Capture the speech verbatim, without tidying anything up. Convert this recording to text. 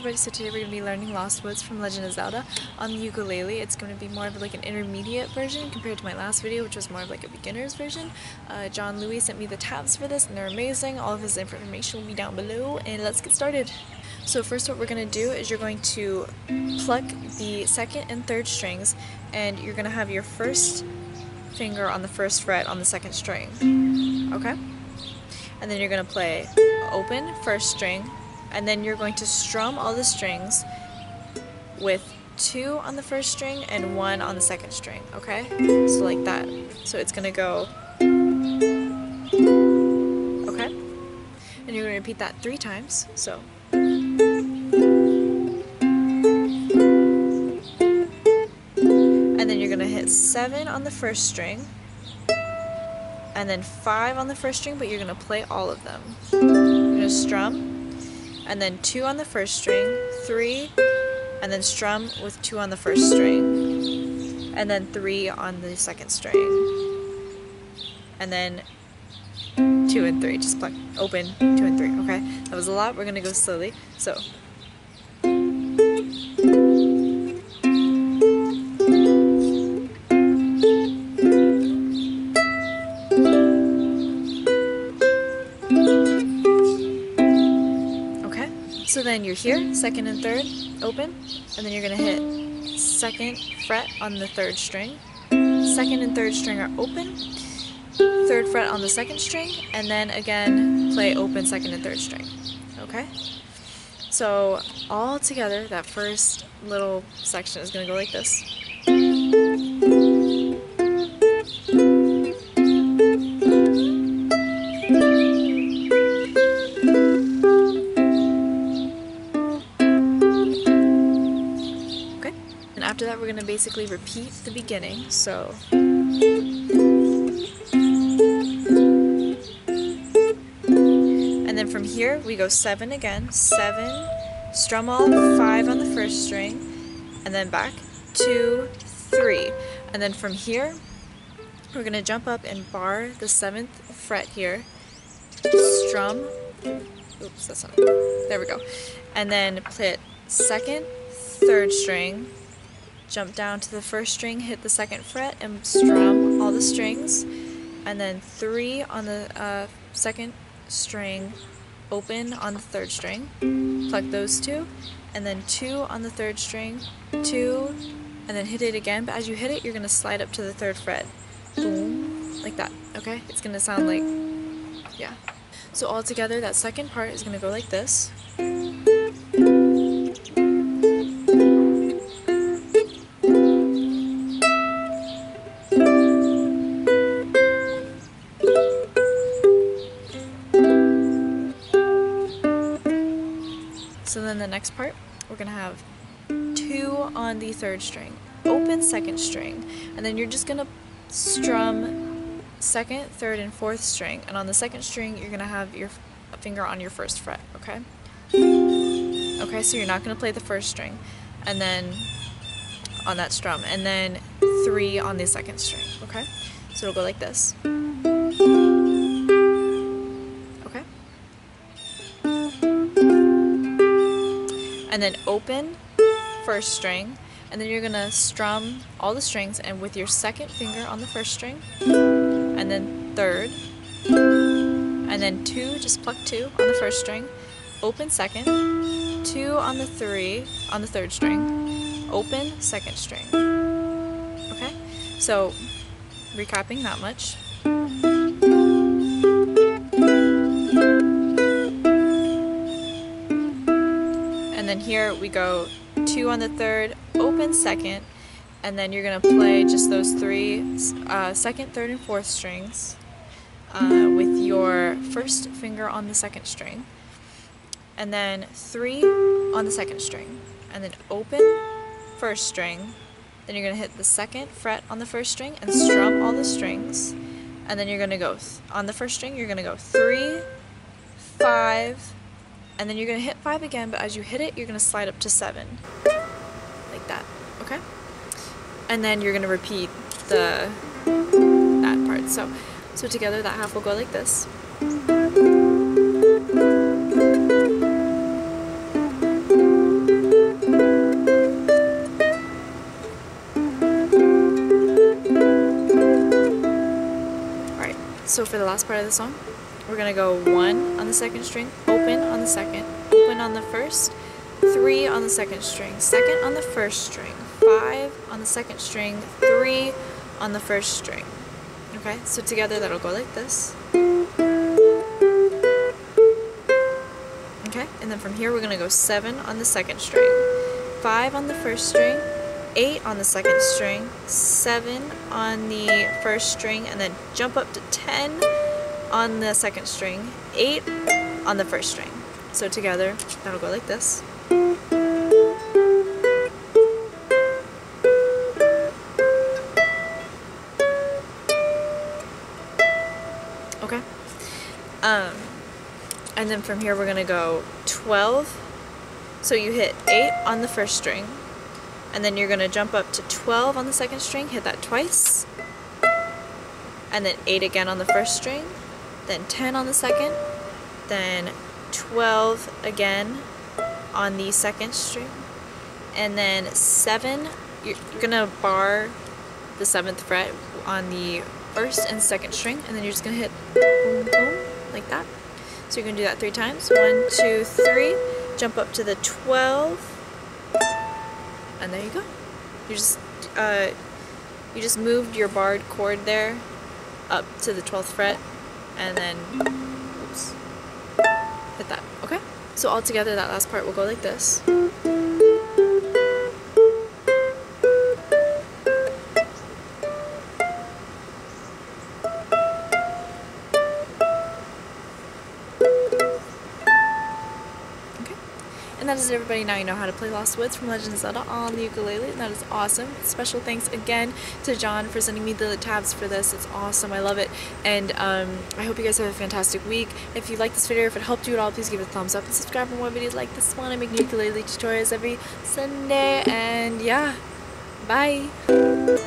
everybody, so today we're going to be learning Lost Woods from Legend of Zelda on the ukulele. It's going to be more of like an intermediate version compared to my last video, which was more of like a beginner's version. Uh, John Louis sent me the tabs for this and they're amazing. All of his information will be down below, and let's get started. So first what we're going to do is you're going to pluck the second and third strings, and you're going to have your first finger on the first fret on the second string, okay? And then you're going to play open, first string, and then you're going to strum all the strings with two on the first string and one on the second string, okay? So like that. So it's going to go, okay? And you're going to repeat that three times, so. And then you're going to hit seven on the first string, and then five on the first string, but you're going to play all of them. You're going to strum, and then two on the first string, three, and then strum with two on the first string, and then three on the second string, and then two and three, just pluck, open, two and three, okay? That was a lot, we're gonna go slowly, so. So then you're here, second and third, open, and then you're going to hit second fret on the third string. Second and third string are open, third fret on the second string, and then again play open second and third string, okay? So all together, that first little section is going to go like this. After that, we're going to basically repeat the beginning, so. And then from here, we go seven again, seven, strum all, five on the first string, and then back, two, three. And then from here, we're going to jump up and bar the seventh fret here, strum, oops, that's not it, there we go. And then play it second, third string, jump down to the first string, hit the second fret, and strum all the strings, and then three on the uh, second string, open on the third string, pluck those two, and then two on the third string, two, and then hit it again, but as you hit it, you're gonna slide up to the third fret, boom, like that, okay? It's gonna sound like, yeah. So all together, that second part is gonna go like this. So then the next part, we're going to have two on the third string, open second string, and then you're just going to strum second, third, and fourth string, and on the second string, you're going to have your finger on your first fret, okay? Okay, so you're not going to play the first string, and then on that strum, and then three on the second string, okay? So it'll go like this. And then open first string, and then you're gonna strum all the strings and with your second finger on the first string, and then third, and then two, just pluck two on the first string, open second, two on the three, on the third string, open second string, okay? So recapping that much. And then here we go two on the third, open second, and then you're going to play just those three uh, second, third, and fourth strings uh, with your first finger on the second string, and then three on the second string, and then open first string, then you're going to hit the second fret on the first string and strum all the strings, and then you're going to go th on the first string, you're going to go three, five, and then you're going to hit five again, but as you hit it, you're going to slide up to seven. Like that, okay? And then you're going to repeat the that part. So, so together that half will go like this. So for the last part of the song, we're gonna go one on the second string, open on the second, open on the first, three on the second string, second on the first string, five on the second string, three on the first string. Okay, so together that'll go like this. Okay, and then from here we're gonna go seven on the second string, five on the first string, eight on the second string, seven on the first string, and then jump up to ten on the second string, eight on the first string. So together that'll go like this. Okay, um, and then from here we're gonna go twelve, so you hit eight on the first string, and then you're gonna jump up to twelve on the second string, hit that twice, and then eight again on the first string, then ten on the second, then twelve again on the second string, and then seven, you're gonna bar the seventh fret on the first and second string, and then you're just gonna hit boom, boom, like that. So you're gonna do that three times, one, two, three, jump up to the twelve, and there you go. You just uh, you just moved your barred chord there up to the twelfth fret, and then oops, hit that. Okay. So all together, that last part will go like this. And that is it, everybody. Now you know how to play Lost Woods from Legend of Zelda on the ukulele, and that is awesome. Special thanks again to John for sending me the tabs for this. It's awesome. I love it. And um, I hope you guys have a fantastic week. If you like this video, if it helped you at all, please give it a thumbs up and subscribe for more videos like this one. I make new ukulele tutorials every Sunday, and yeah, bye.